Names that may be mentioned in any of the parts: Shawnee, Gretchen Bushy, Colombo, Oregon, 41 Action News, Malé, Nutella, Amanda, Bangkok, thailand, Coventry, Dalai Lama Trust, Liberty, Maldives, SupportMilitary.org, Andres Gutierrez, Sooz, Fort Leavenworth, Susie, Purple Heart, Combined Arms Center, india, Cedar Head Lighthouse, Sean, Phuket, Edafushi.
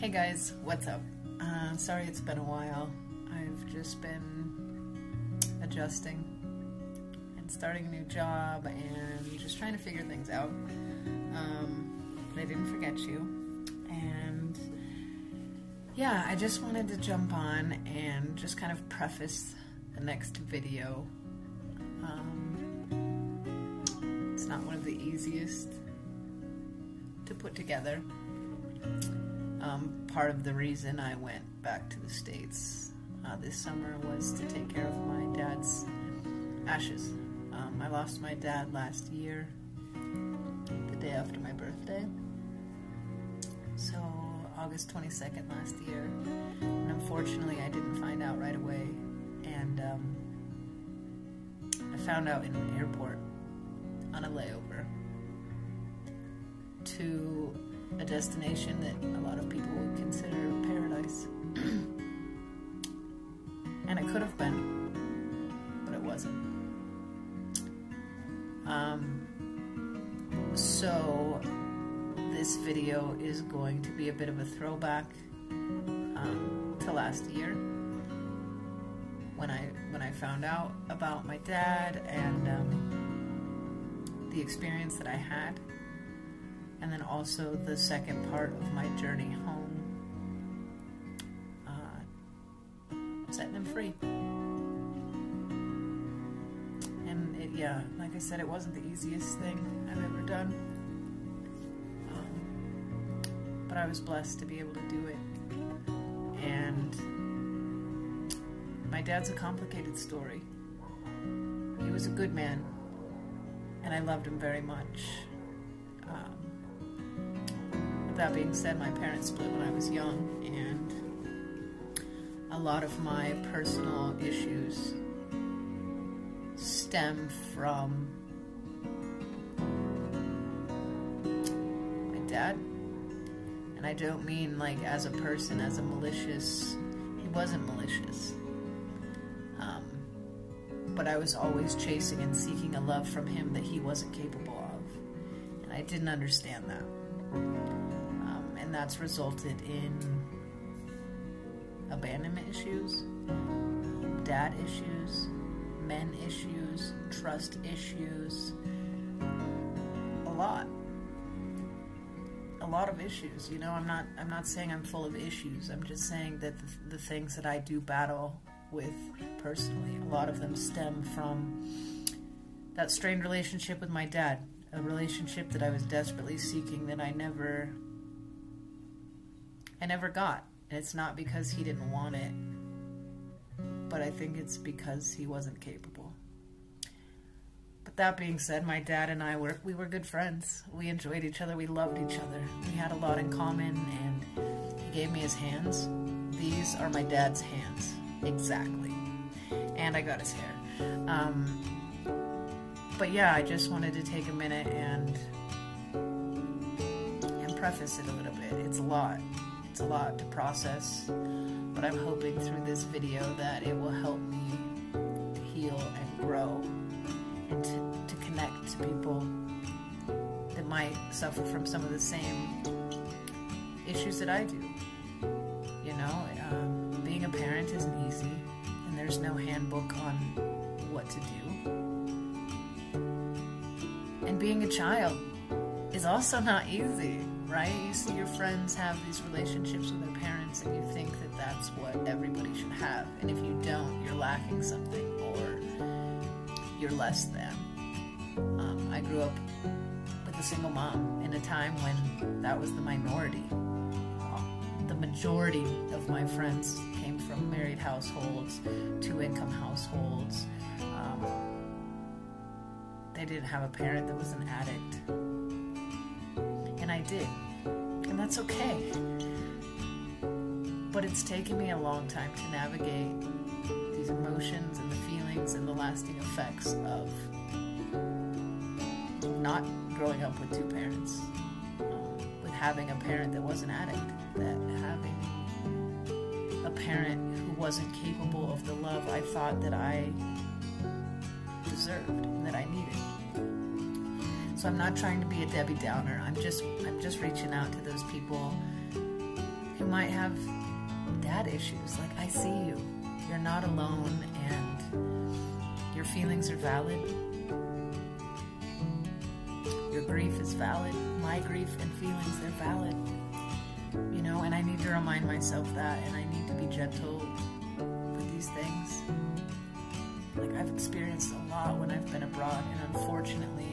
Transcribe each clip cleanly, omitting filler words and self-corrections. Hey guys, what's up? Sorry it's been a while. I've just been adjusting and starting a new job and just trying to figure things out. But I didn't forget you. And yeah, I just wanted to jump on and just kind of preface the next video. It's not one of the easiest to put together. Part of the reason I went back to the States this summer was to take care of my dad's ashes. I lost my dad last year, the day after my birthday, so August 22nd last year, and unfortunately I didn't find out right away, and I found out in an airport on a layover to a destination that a lot of people would consider paradise. And it could have been, but it wasn't. So this video is going to be a bit of a throwback to last year when I found out about my dad and the experience that I had. And then also the second part of my journey home, setting him free. And yeah, like I said, it wasn't the easiest thing I've ever done, but I was blessed to be able to do it. And my dad's a complicated story. He was a good man, and I loved him very much. That being said, my parents split when I was young, and a lot of my personal issues stem from my dad. And I don't mean like as a person, as a malicious, he wasn't malicious, but I was always chasing and seeking a love from him that he wasn't capable of, and I didn't understand that. And that's resulted in abandonment issues, dad issues, men issues, trust issues, a lot of issues. You know, I'm not saying I'm full of issues. I'm just saying that the things that I do battle with personally, a lot of them stem from that strained relationship with my dad, a relationship that I was desperately seeking that I never got. And it's not because he didn't want it, but I think it's because he wasn't capable. But that being said, my dad and I were good friends. We enjoyed each other, we loved each other. We had a lot in common, and he gave me his hands. These are my dad's hands, exactly. And I got his hair. But yeah, I just wanted to take a minute and preface it a little bit. It's a lot. A lot to process, but I'm hoping through this video that it will help me to heal and grow and to connect to people that might suffer from some of the same issues that I do. You know, being a parent isn't easy, and there's no handbook on what to do. And being a child is also not easy. Right? You see your friends have these relationships with their parents, and you think that that's what everybody should have. And if you don't, you're lacking something, or you're less than. I grew up with a single mom in a time when that was the minority. The majority of my friends came from married households, two-income households. They didn't have a parent that was an addict. I did, and that's okay, but it's taken me a long time to navigate these emotions and the feelings and the lasting effects of not growing up with two parents, with having a parent that was an addict, that having a parent who wasn't capable of the love I thought that I deserved and that I needed. So I'm not trying to be a Debbie Downer. I'm just reaching out to those people who might have dad issues. Like, I see you. You're not alone and your feelings are valid. Your grief is valid. My grief and feelings, they're valid. You know, and I need to remind myself that, and I need to be gentle with these things. Like, I've experienced a lot when I've been abroad, and unfortunately,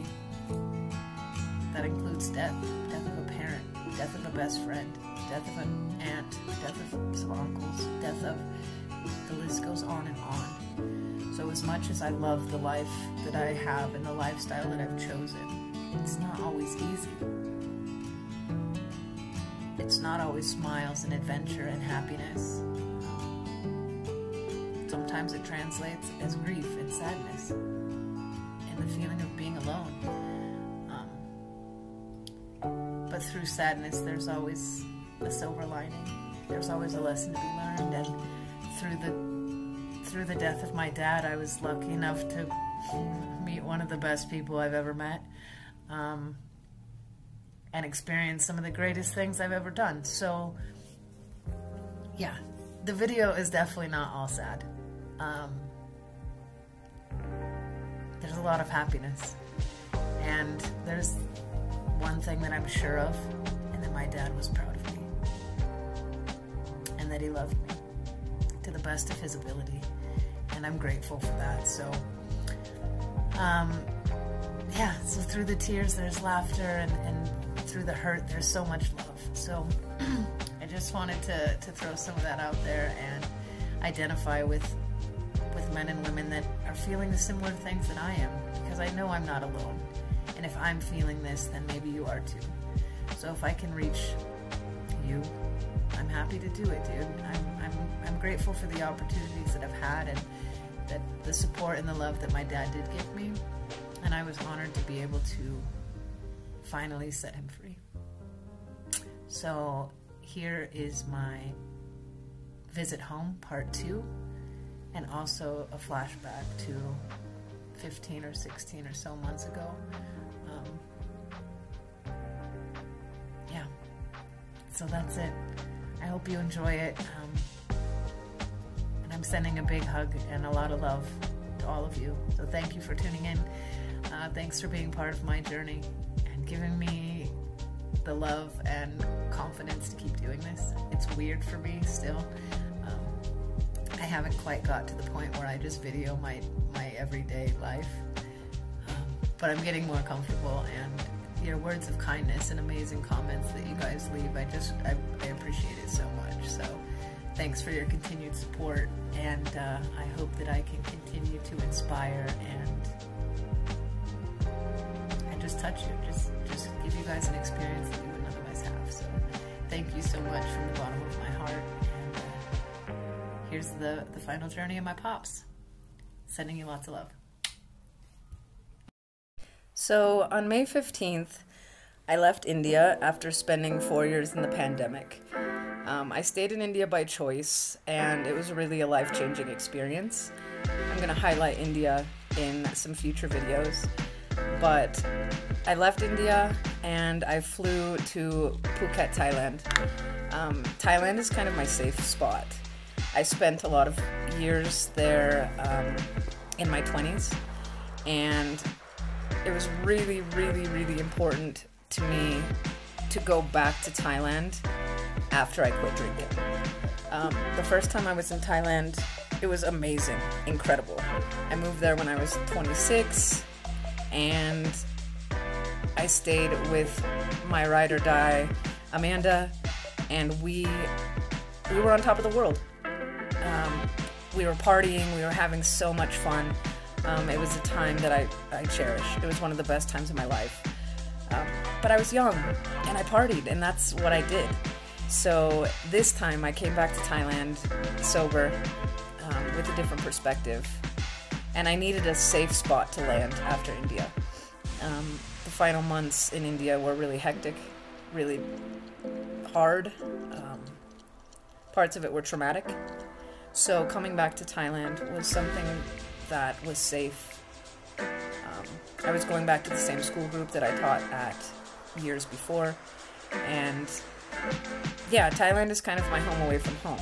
that includes death. Death of a parent, death of a best friend, death of an aunt, death of some uncles, death of... the list goes on and on. So as much as I love the life that I have and the lifestyle that I've chosen, it's not always easy. It's not always smiles and adventure and happiness. Sometimes it translates as grief and sadness and the feeling of being alone. But through sadness, there's always a silver lining. There's always a lesson to be learned. And through the death of my dad, I was lucky enough to meet one of the best people I've ever met. And experience some of the greatest things I've ever done. So, yeah, the video is definitely not all sad. There's a lot of happiness. And there's one thing that I'm sure of, and that my dad was proud of me. And that he loved me to the best of his ability. And I'm grateful for that. So, yeah, so through the tears, there's laughter, and through the hurt, there's so much love. So I just wanted to throw some of that out there and identify with men and women that are feeling the similar things that I am, because I know I'm not alone. And if I'm feeling this, then maybe you are too. So if I can reach you, I'm happy to do it, dude. I'm grateful for the opportunities that I've had and that the support and the love that my dad did give me. And I was honored to be able to finally set him free. So here is my visit home part 2, and also a flashback to 15 or 16 or so months ago. Yeah, so that's it. I hope you enjoy it. And I'm sending a big hug and a lot of love to all of you. So thank you for tuning in. Thanks for being part of my journey and giving me the love and confidence to keep doing this. It's weird for me still. I haven't quite got to the point where I just video my everyday life, but I'm getting more comfortable, and your words of kindness and amazing comments that you guys leave, I appreciate it so much. So thanks for your continued support, and I hope that I can continue to inspire and just touch you, just give you guys an experience that you wouldn't otherwise have. So thank you so much from the bottom of my heart. And here's the final journey of my pops. Sending you lots of love. So on May 15th, I left India after spending 4 years in the pandemic. I stayed in India by choice, and it was really a life-changing experience. I'm going to highlight India in some future videos. But I left India and I flew to Phuket, Thailand. Thailand is kind of my safe spot. I spent a lot of years there in my 20s, and it was really, really, really important to me to go back to Thailand after I quit drinking. The first time I was in Thailand, it was amazing, incredible. I moved there when I was 26, and I stayed with my ride or die, Amanda, and we were on top of the world. We were partying, we were having so much fun. It was a time that I cherish. It was one of the best times of my life. But I was young, and I partied, and that's what I did. So this time I came back to Thailand sober, with a different perspective, and I needed a safe spot to land after India. The final months in India were really hectic, really hard. Parts of it were traumatic. So coming back to Thailand was something that was safe. I was going back to the same school group that I taught at years before, and yeah, Thailand is kind of my home away from home.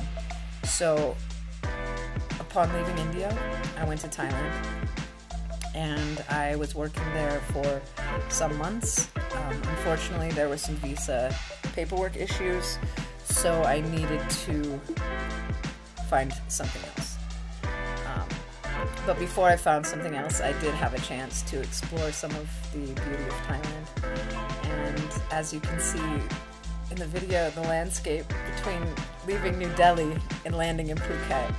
So upon leaving India, I went to Thailand, and I was working there for some months. Unfortunately, there were some visa paperwork issues, so I needed to find something else. But before I found something else, I did have a chance to explore some of the beauty of Thailand. And as you can see in the video, the landscape between leaving New Delhi and landing in Phuket,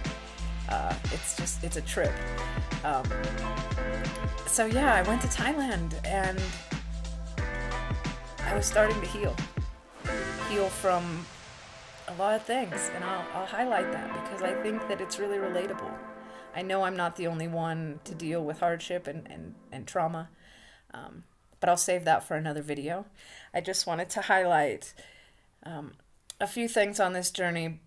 it's a trip. So yeah, I went to Thailand and I was starting to heal from a lot of things, and I'll highlight that because I think that it's really relatable. I know I'm not the only one to deal with hardship and trauma, but I'll save that for another video. I just wanted to highlight a few things on this journey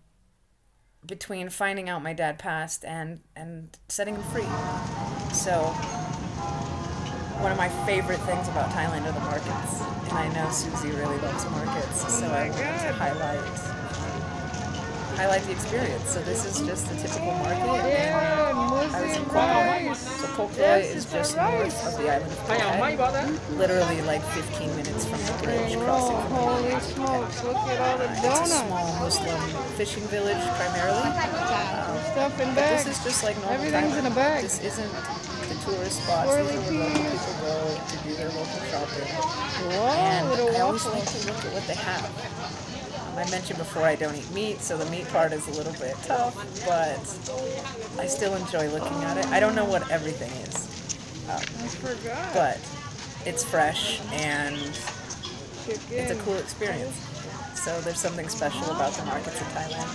between finding out my dad passed and setting him free. So one of my favorite things about Thailand are the markets, and I know Susie really loves markets, so I wanted to highlight the experience. So this is just the typical market. I was in Colombo. So Colombo is just north of the island of Phuket, literally like 15 minutes from the bridge crossing from the market. It's a small Muslim fishing village primarily. But this is just like normal Thailand. This isn't the tourist spots. These are where local people go to do their local shopping. And I always like to look at what they have. I mentioned before I don't eat meat, so the meat part is a little bit tough, but I still enjoy looking at it. I don't know what everything is, but it's fresh and it's a cool experience. So there's something special about the markets in Thailand.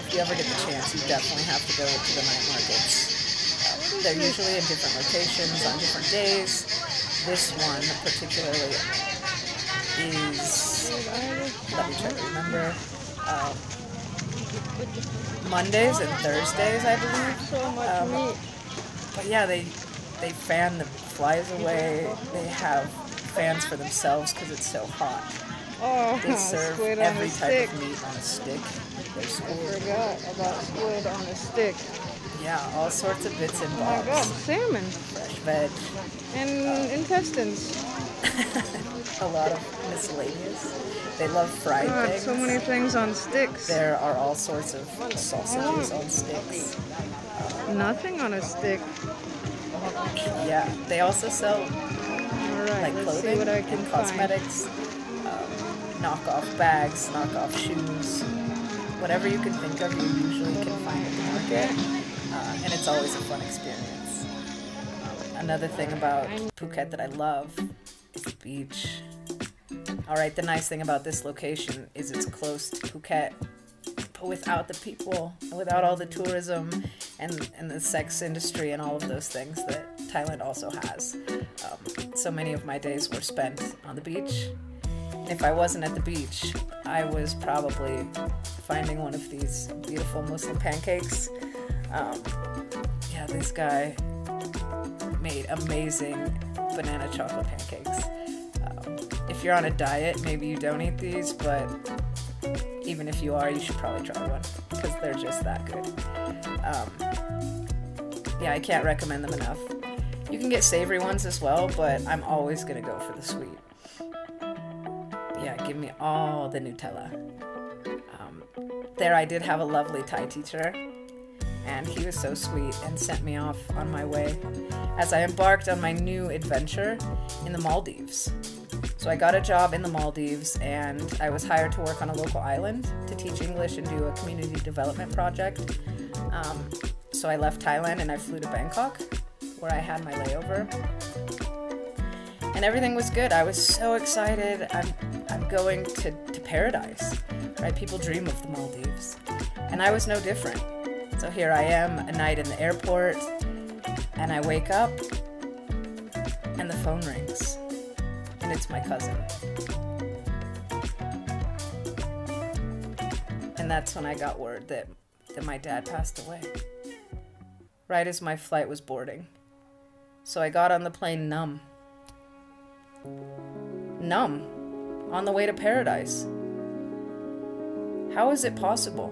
If you ever get the chance, you definitely have to go to the night markets. They're usually in different locations on different days. This one particularly is... let me try to remember. Mondays and Thursdays, I believe. But yeah, they fan the flies away. They have fans for themselves because it's so hot. They serve every type of meat on a stick. I forgot about squid on a stick. Yeah, all sorts of bits and bobs. Oh my God, salmon, fresh veg, and intestines. A lot of miscellaneous. They love fried things. So many things on sticks. There are all sorts of sausages on sticks. Nothing on a stick. Yeah. They also sell like clothing and cosmetics, knockoff bags, knockoff shoes, whatever you can think of. You usually can find in the market, and it's always a fun experience. Another thing about Phuket that I love. The beach. Alright, the nice thing about this location is it's close to Phuket, but without the people, without all the tourism and the sex industry and all of those things that Thailand also has. So many of my days were spent on the beach. If I wasn't at the beach, I was probably finding one of these beautiful Muslim pancakes. Yeah, this guy made amazing banana chocolate pancakes. If you're on a diet, maybe you don't eat these, but even if you are, you should probably try one because they're just that good. Yeah, I can't recommend them enough. You can get savory ones as well, but I'm always gonna go for the sweet. Yeah, give me all the Nutella. There I did have a lovely Thai teacher, and he was so sweet and sent me off on my way as I embarked on my new adventure in the Maldives. So I got a job in the Maldives, and I was hired to work on a local island to teach English and do a community development project. So I left Thailand and I flew to Bangkok, where I had my layover. And everything was good. I was so excited. I'm going to paradise, right? People dream of the Maldives. And I was no different. So here I am, a night in the airport, and I wake up, and the phone rings, and it's my cousin. And that's when I got word that my dad passed away, right as my flight was boarding. So I got on the plane numb, on the way to paradise. How is it possible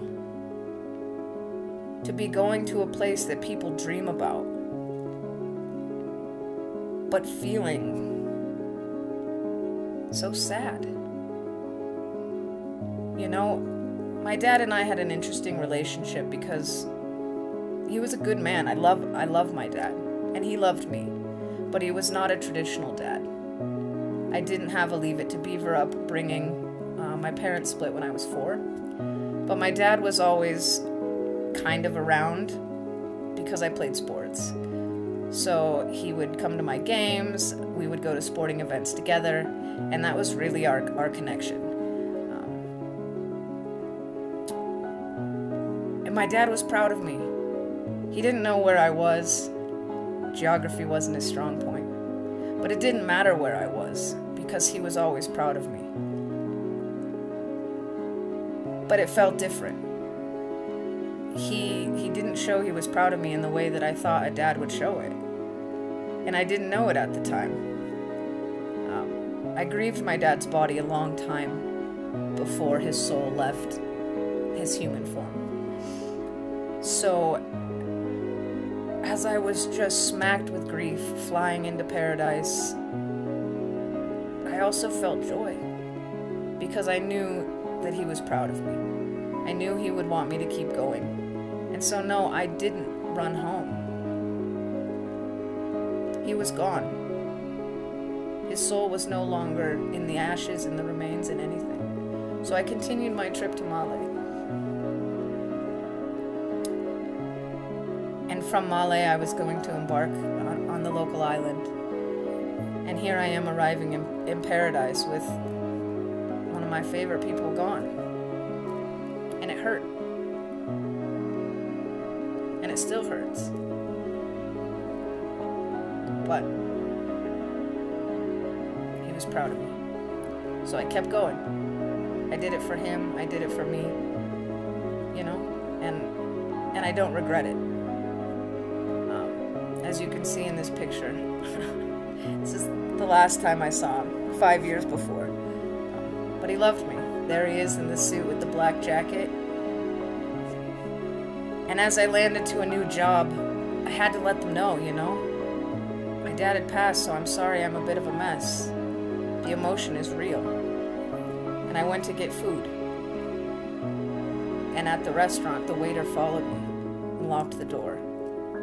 to be going to a place that people dream about, but feeling so sad? You know, my dad and I had an interesting relationship because he was a good man. I love my dad, and he loved me, but he was not a traditional dad. I didn't have a Leave It to Beaver upbringing. My parents split when I was 4, but my dad was always kind of around because I played sports. So he would come to my games, we would go to sporting events together, and that was really our connection. And my dad was proud of me. He didn't know where I was. Geography wasn't his strong point, but it didn't matter where I was because he was always proud of me. But it felt different. He didn't show he was proud of me in the way that I thought a dad would show it. And I didn't know it at the time. I grieved my dad's body a long time before his soul left his human form. So as I was just smacked with grief, flying into paradise, I also felt joy because I knew that he was proud of me. I knew he would want me to keep going. And so no, I didn't run home. He was gone. His soul was no longer in the ashes, in the remains, in anything. So I continued my trip to Malé. And from Malé, I was going to embark on the local island. And here I am arriving in paradise with one of my favorite people gone. And it hurt. It still hurts, but he was proud of me, so I kept going. I did it for him, I did it for me, you know, and I don't regret it. As you can see in this picture, this is the last time I saw him, 5 years before, but he loved me. There he is in the suit with the black jacket. And as I landed to a new job, I had to let them know, you know? My dad had passed, so I'm sorry I'm a bit of a mess. The emotion is real. And I went to get food. And at the restaurant, the waiter followed me and locked the door.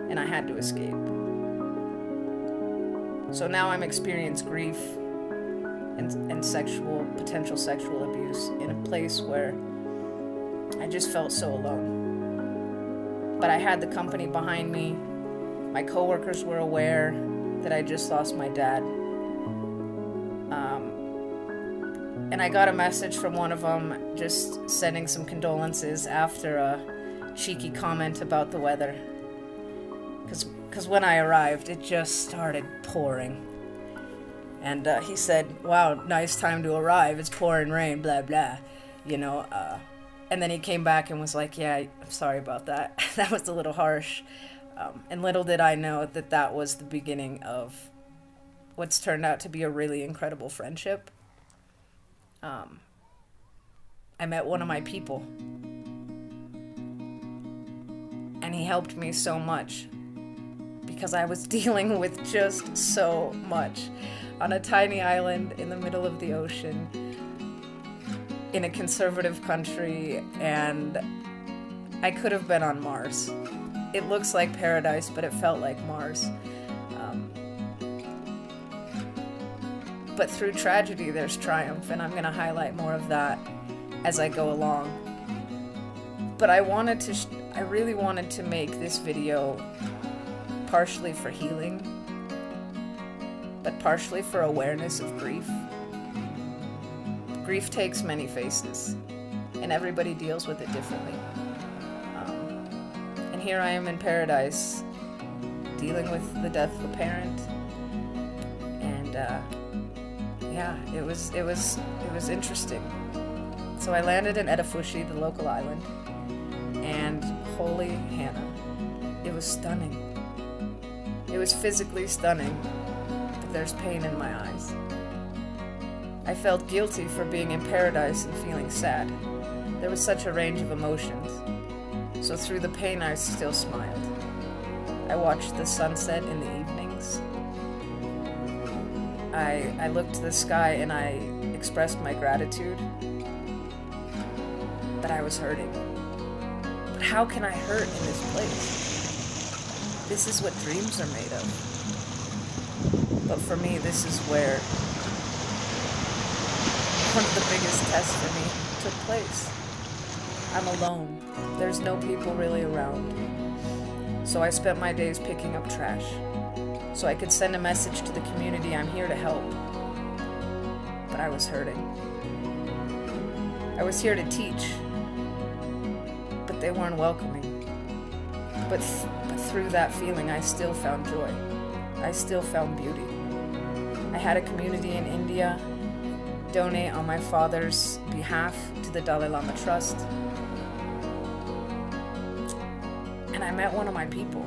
And I had to escape. So now I'm experiencing grief and potential sexual abuse in a place where I just felt so alone. But I had the company behind me. My coworkers were aware that I just lost my dad. And I got a message from one of them just sending some condolences after a cheeky comment about the weather. Because when I arrived, it just started pouring. And he said, wow, nice time to arrive. It's pouring rain, blah, blah, you know. And then he came back and was like, yeah, I'm sorry about that. That was a little harsh. And little did I know that that was the beginning of what's turned out to be a really incredible friendship. I met one of my people. And he helped me so much because I was dealing with just so much on a tiny island in the middle of the ocean, in a conservative country, and I could have been on Mars. It looks like paradise, but it felt like Mars. But through tragedy, there's triumph, and I'm gonna highlight more of that as I go along. But I really wanted to make this video partially for healing, but partially for awareness of grief. Grief takes many faces, and everybody deals with it differently. And here I am in paradise, dealing with the death of a parent, and yeah, it was interesting. So I landed in Edafushi, the local island, and holy Hannah, it was stunning. It was physically stunning, but there's pain in my eyes. I felt guilty for being in paradise and feeling sad. There was such a range of emotions, so through the pain I still smiled. I watched the sunset in the evenings. I looked to the sky and I expressed my gratitude. But I was hurting. But how can I hurt in this place? This is what dreams are made of. But for me, this is where one of the biggest tests for me took place. I'm alone. There's no people really around. So I spent my days picking up trash. So I could send a message to the community, I'm here to help. But I was hurting. I was here to teach, but they weren't welcoming. But through that feeling, I still found joy. I still found beauty. I had a community in India donate on my father's behalf to the Dalai Lama Trust. And I met one of my people,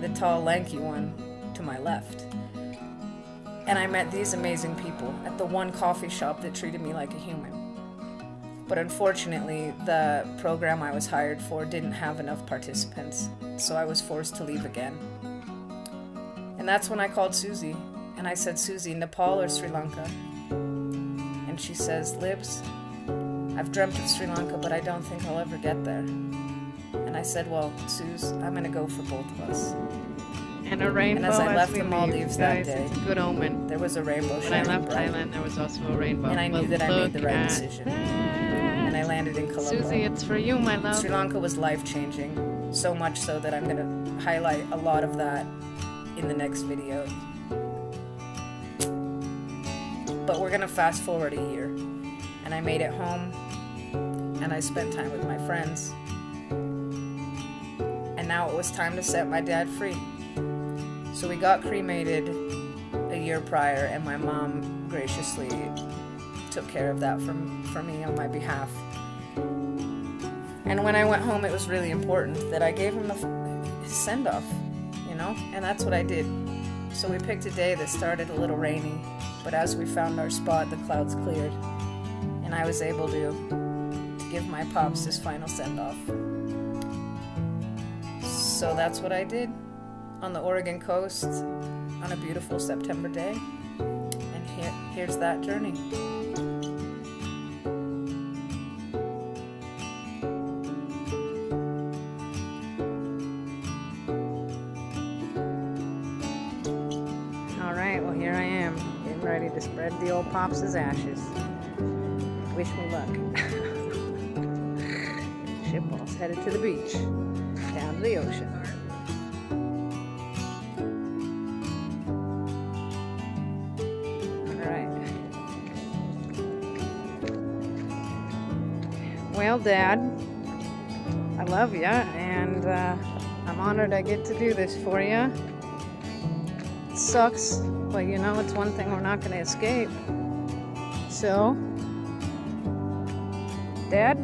the tall, lanky one to my left. And I met these amazing people at the one coffee shop that treated me like a human. But unfortunately, the program I was hired for didn't have enough participants, so I was forced to leave again. And that's when I called Susie, and I said, Susie, Nepal or Sri Lanka? And she says, Libs, I've dreamt of Sri Lanka, but I don't think I'll ever get there. And I said, well, Suze, I'm going to go for both of us. And a rainbow. And as I left the Maldives that day, good omen. There was a rainbow. When I left Thailand, there was also a rainbow. And I knew that I made the right decision. And I landed in Colombo. Susie, it's for you, my love. Sri Lanka was life-changing, so much so that I'm going to highlight a lot of that in the next video. But we're going to fast forward a year. And I made it home, and I spent time with my friends. And now it was time to set my dad free. So we got cremated a year prior, and my mom graciously took care of that for me on my behalf. And when I went home, it was really important that I gave him a send-off, you know? And that's what I did. So we picked a day that started a little rainy, but as we found our spot, the clouds cleared, and I was able to give my pops his final send-off. So that's what I did. On the Oregon coast on a beautiful September day, and here's that journey. All right, well here I am, getting ready to spread the old pops' ashes. Wish me luck. Shipwreck's headed to the beach, down to the ocean. Well, Dad, I love you, and I'm honored I get to do this for you. It sucks, but you know, it's one thing we're not going to escape. So, Dad,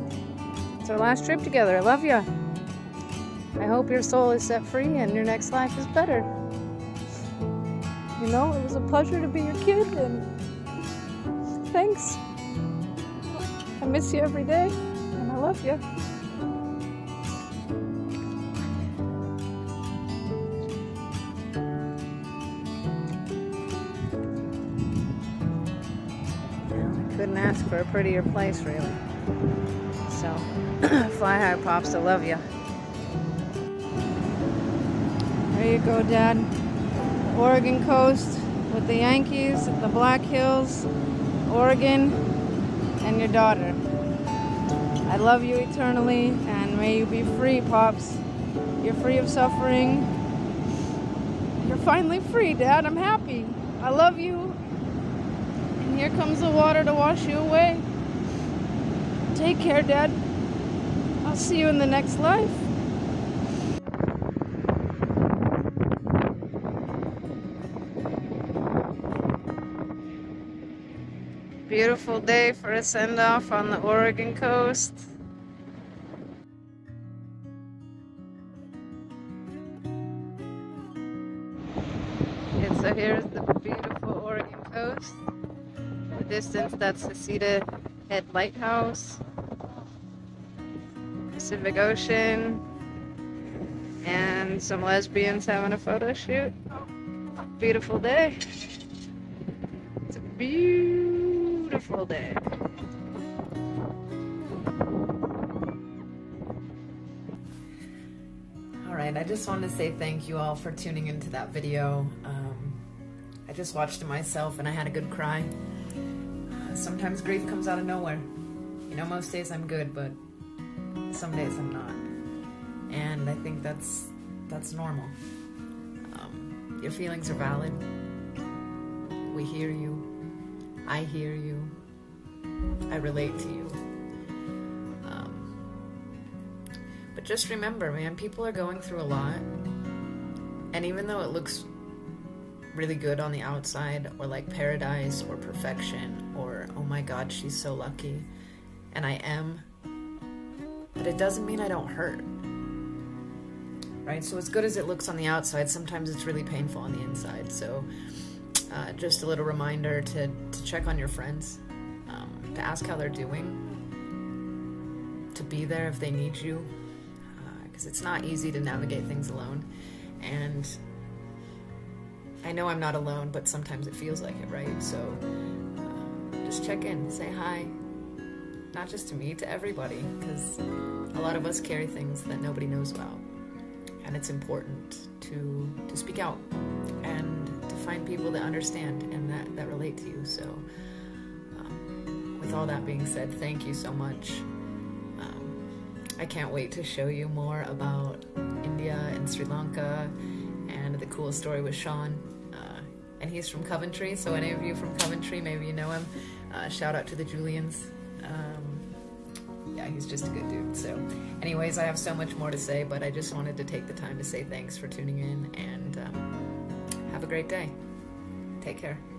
it's our last trip together. I love you. I hope your soul is set free and your next life is better. You know, it was a pleasure to be your kid, and thanks. I miss you every day. I love you. I couldn't ask for a prettier place, really. So, fly high, Pops, I love you. There you go, Dad. The Oregon coast with the Yankees, the Black Hills, Oregon, and your daughter. I love you eternally, and may you be free, Pops. You're free of suffering. You're finally free, Dad. I'm happy. I love you. And here comes the water to wash you away. Take care, Dad. I'll see you in the next life. Beautiful day for a send-off on the Oregon coast. And so here's the beautiful Oregon coast. The distance, that's the Cedar Head Lighthouse, Pacific Ocean, and some lesbians having a photo shoot. Beautiful day. It's a beautiful day. Alright, I just wanted to say thank you all for tuning into that video. I just watched it myself and I had a good cry. Sometimes grief comes out of nowhere. You know, most days I'm good, but some days I'm not. And I think that's normal. Your feelings are valid. We hear you. I hear you. I relate to you. But just remember, man, people are going through a lot. And even though it looks really good on the outside, or like paradise, or perfection, or oh my god, she's so lucky, and I am, but it doesn't mean I don't hurt. Right? So as good as it looks on the outside, sometimes it's really painful on the inside. So just a little reminder to check on your friends, to ask how they're doing, to be there if they need you, because it's not easy to navigate things alone. And I know I'm not alone, but sometimes it feels like it, right? So just check in, say hi. Not just to me, to everybody, because a lot of us carry things that nobody knows about. And it's important to speak out and to find people that understand and that relate to you. So with all that being said, thank you so much. I can't wait to show you more about India and Sri Lanka and the cool story with Sean. And he's from Coventry, so any of you from Coventry, maybe you know him. Shout out to the Julians. Yeah, he's just a good dude. So anyways, I have so much more to say, but I just wanted to take the time to say thanks for tuning in, and have a great day. Take care.